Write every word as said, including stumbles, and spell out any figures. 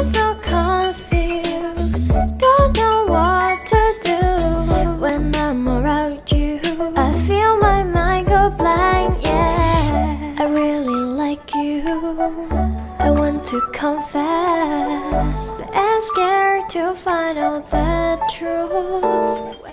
I'm so confused, don't know what to do. When I'm around you, I feel my mind go blank, yeah. I really like you, I want to confess, but I'm scared to find out the truth.